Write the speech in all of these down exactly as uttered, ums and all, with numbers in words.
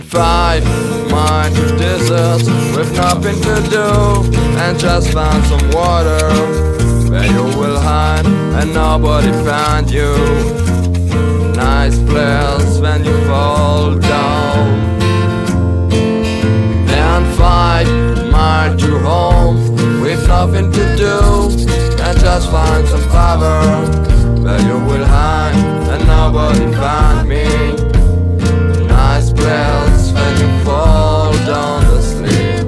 and fight my disease with nothing to do, and just found some water where you will hide and nobody find you. Nice place when you fall down. Then fight my true home with nothing to do, and just find some cover where you will hide and nobody find me. Nice place when you fall down to sleep.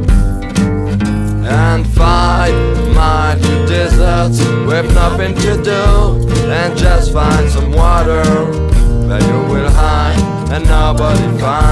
And fight mighty deserts with nothing to do, and just find some water where you will hide and nobody find me.